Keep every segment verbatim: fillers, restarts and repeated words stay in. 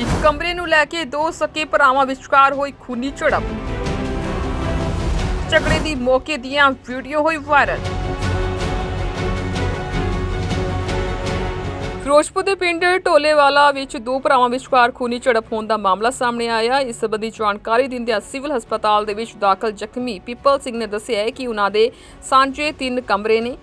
इस कमरे नू लैके दो सके भरावां विचकार हुई खूनी झड़प। झगड़े दी मौके दियां वीडियो हुई वायरल। फिरोजपुर के पिंड ढोलेवाला विच दो भरावां विचकार खूनी झड़प होने का मामला सामने आया। इस संबंधी जानकारी दिंदियां सिविल हस्पताल दे विच दाखिल जख्मी पीपल सिंह ने दस्सिया है कि उन्हां दे सांझे तीन कमरे ने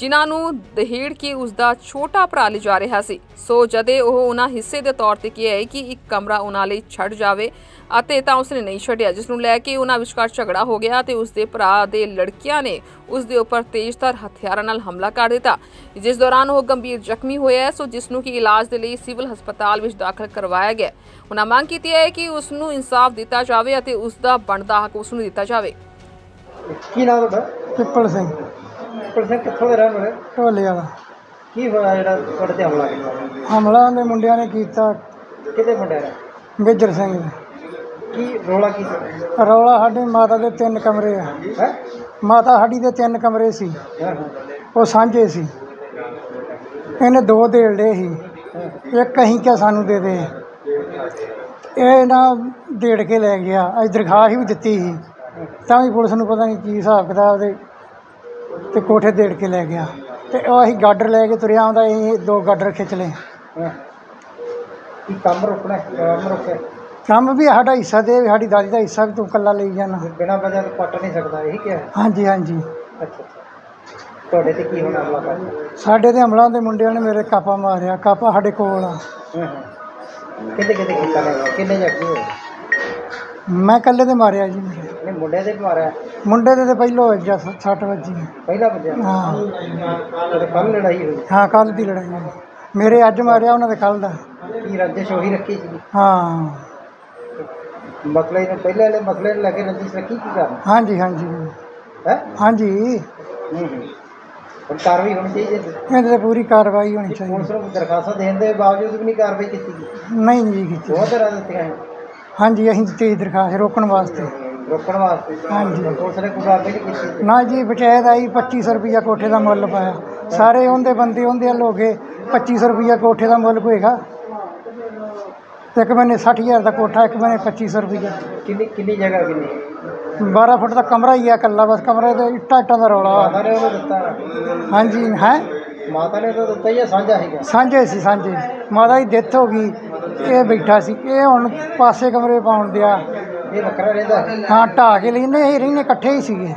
जिन्हां नू दहेड़ के उसका छोटा भरा ले जा रहा सी। सो जदे ओह उन्हां हिस्से के तौर पर किया है कि एक कमरा उन्हां लई छड़ जावे अते तां उसने नहीं छड्या, जिसनू लैके उन्हां विचकार झगड़ा हो गया ते उसके भरा दे लड़कियां ने उसके उपर तेजधार हथियारां नाल हमला कर दिता, जिस दौरान वह गंभीर जख्मी होया। सो जिसनू कि इलाज के लिए सिविल हस्पताल में दाखिल करवाया गया। उन्हां मांग की है कि उसनू इंसाफ दिता जावे अते उसका बनदा हक उसनू दिता जावे। की नाम है पिपल सिंह। ढोले वाला हमला उन्हें मुंडिया ने किया। गुजर सिंह रौला साढ़े माता के तीन कमरे है। माता साड़ी के तीन कमरे सी, वो सांझे सी। इन्हें दो देड़ ले ही, एक कहीं क्या सानू दे दे, देड़ के लै गया। अज दरखास्त भी दी ही, तां भी पुलिस नूं पता नहीं की हिसाब किताब तो कोठे देड़ के लै गया। तो अं गाडर लैके तुरिया आंदा, दो गाडर खिंच ले। कम रोकना कम भी साडा हिस्सा दे, साडी दादी का हिस्सा भी तू कल्ला ले जाना, बिना वजह पट नहीं सकता। यही क्या? हाँ जी हाँ जी। तुहाडे ते की हमला करया? साडे ते हमला दे मुंडियां ने मेरे कापा मारिया। कापा साडे कोल आ। किते किते कीता ने? किन्ने जख्मी होए? मैं कल्ले ते मारिया जी। मेरे मुंडे ते मारिया? मुंडे दे पहलो जा सट वजी। पहला बजा? हाँ। कल लड़ाई हुई? हाँ कल की लड़ाई हुई। मेरे अज मारिया, उन्होंने कल का। रंजिश वही रखी? हाँ मसले पहले मसले लैके रंजिश रखी की कारण? हाँ जी हाँ जी है। हाँ जी। कार्रवाई होनी चाहिए, पूरी कार्रवाई होनी चाहिए। पुलिस दरखास्त देने के बावजूद भी नहीं कार्रवाई की? नहीं जी की। बहुत तरह दिखाई? हाँ जी अं दी दरखास्त रोकने वास्ते। रोकने वास्ते? हाँ जी। पुलिस ने कोई कार्रवाई नहीं की? ना जी। पंचायत आई पच्ची सौ रुपया कोठे का मुल पाया। सारे उनके बंदे उनके लोग पच्ची सौ रुपया कोठे का मुल होएगा। एक महीने सठ हज़ार का कोठा, एक महीने पच्ची सौ रुपया। किन्नी किन्नी जगह? किन्नी बारह फुट का कमरा ही है कला। बस कमरे तो इट्टा इट्टा का रौला। हाँ जी है। माता ने तो दिता ही है। सांझा है? सांझे सी सांझे। माता की डेथ हो गई, ये बैठा सी, ये हुण पासे कमरे पाउण दिया। हाँ ढा के लेने रहने कट्ठे ही सीगे।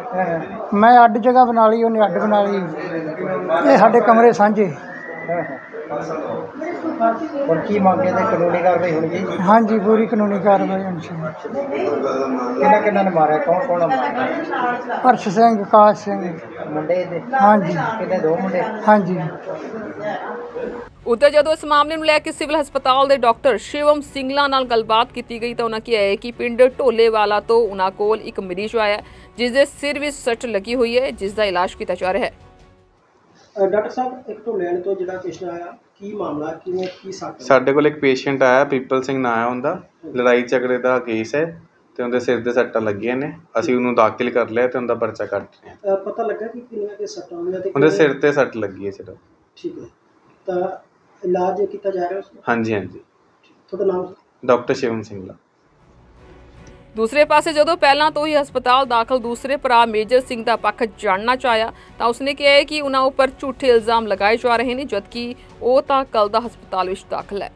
मैं अड्ड जगह बना ली, उन्हें अड्ड बना ली। ये साढ़े कमरे सांझे। हाँ जी पूरी कानूनी कार्रवाई होनी चाहिए। हर्ष सिंह, विकास सिंह। हाँ जी हाँ जी। उत्तर जदों इस मामले में लैके सिविल हस्पताल के डॉक्टर शिवम सिंगला नाल गलबात की गई तो उन्हें कहा है कि पिंड ढोलेवाला तो उन्होंने कोल एक मरीज आया जिसके सिर में सट लगी हुई है, जिसका इलाज किया जा रहा है। डॉक्टर साहब एक ढोले वाले तो जिहड़ा पेशेंट आया की मामला किवें की सट? साडे कोल एक पेशेंट आया, पीपल सिंह नाम है उनका। लड़ाई झगड़े का केस है ते उनके सिर दे सट्टां लगियां ने। असीं उन्होंने दाखिल कर लिया ते उनका पर्चा कट रहे हैं। पता लगा कि किन्नियां के सट्टां होईयां ते उनके सिर ते सट लगी है सिर्फ। ठीक है, तो इलाज किया जा रहा है उसका? हाँ जी हाँ जी। तुहाडा नाम? डॉक्टर शिवम सिंगला। दूसरे पासे जदों पहला तो ही हस्पताल दाखिल दूसरे भरा मेजर सिंह का पक्ष जानना चाहया तो उसने कहा है कि उन्होंने उपर झूठे इल्जाम लगाए जा रहे हैं, जबकि वो तो कल का हस्पताल में दाखिल है।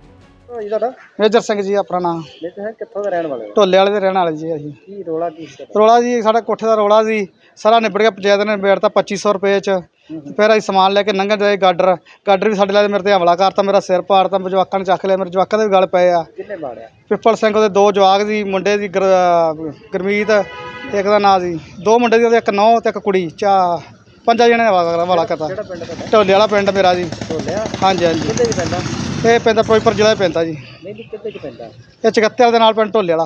मेजर सिंह जी अपना नाम। कित्थों दे रहण वाले? ढोले वाले दे रहण वाले जी। असीं की रोला की रोला जी? साडा कोठे का रोला जी सारा निबड़ गया। पंचायत ने बेड़ता पच्ची सौ रुपये च। फिर असीं समान लैके नंघन जाए गाडर गाडर भी साडे लाए। मेरे ते हमला करता, मेरा सिर पाड़ता, जवाकां ने चक लिया। मेरे जवाकां दे भी गल पे आ। पिपल सिंह दे दो जवाक जी, मुंडे जी गुरमीत एक दा नाम जी, दो मुंडे जी, एक नौ ते एक कुड़ी। चा पंजा जणे हमला करता। ढोले वाला पिंड मेरा जी। हाँ जी हाँ जी। ਇਹ ਪੈਂਦਾ ਫਿਰੋਜ਼ਪੁਰ ਜ਼ਿਲ੍ਹਾ ਪੈਂਦਾ ਜੀ। ਇਹ ਚਕੱਤਰ ਵਾਲੇ ਦੇ ਨਾਲ ਪਿੰਡ ਢੋਲੇ ਵਾਲਾ।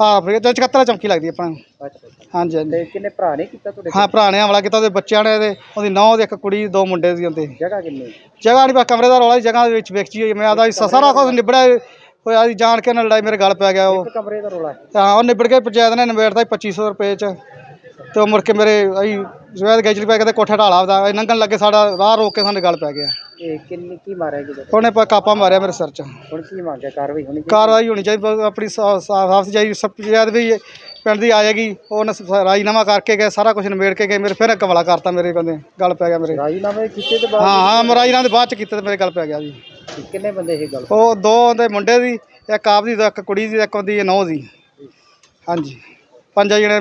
ਹਾਂ ਫਿਰ ਚਕੱਤਰ ਵਾਲੀ ਚੌਂਕੀ ਲੱਗਦੀ ਆਪਾਂ ਨੂੰ। ਹਾਂਜੀ ਹਾਂਜੀ। ਕਿੰਨੇ ਭਰਾ ਨੇ ਕੀਤਾ ਤੁਹਾਡੇ? ਹਾਂ ਭਰਾ ਨੇ ਹਮਲਾ ਕੀਤਾ, ਉਹਦੇ ਬੱਚਿਆਂ ਨੇ, ਉਹਦੇ ਉਹਦੀ ਨੌਂ ਦੇ ਇੱਕ ਕੁੜੀ, ਦੋ ਮੁੰਡੇ ਸੀ ਉਹਦੇ। ਜਗ੍ਹਾ ਕਿੰਨੀ? ਜਗ੍ਹਾ ਨਹੀਂ, ਕਮਰੇ ਦਾ ਰੌਲਾ। ਜਗ੍ਹਾ ਵਿੱਚ ਵੇਚੀ ਹੋਈ। ਮੈਂ ਆਦਾ ਸਾਰਾ ਕੁਝ ਨਿਬੜਿਆ ਹੋਇਆ। ਜਾਣ ਕੇ ਨਾਲ ਲੜਾਈ ਮੇਰੇ ਗਲ ਪੈ ਗਿਆ। ਉਹ ਕਮਰੇ ਦਾ ਰੌਲਾ? ਹਾਂ ਉਹ ਨਿਬੜ ਕੇ ਪੰਚਾਇਤ ਨੇ ਨਿਬੇੜਤਾ ਪੱਚੀ ਸੌ ਰੁਪਏ 'ਚ। तो मुड़ के मेरे अं जवैद गैजली पै गए कोठे ढाला दा नंगन लगे साडा राह रोक के साडे गल पै गया। उन्हें कापा मारिया मेरे सिर च। कार्रवाई होनी चाहिए अपनी साफ सफाई सब जवैद भी पिंड की आ जाएगी। उन्हें राजीनामा करके गए सारा कुछ निबेड़ के गए मेरे फिर हवाला करता मेरे बंदे गल पै गया मेरे। हाँ हाँ मैं राजीनामे बाद च कीते मेरे गल पै गया जी। किन्ने बंदे सी गल? ओह दो उहदे मुंडे दी, इक आप दी, इक कुड़ी दी, इक उहदी नूंह दी। हाँ जी पंज जने।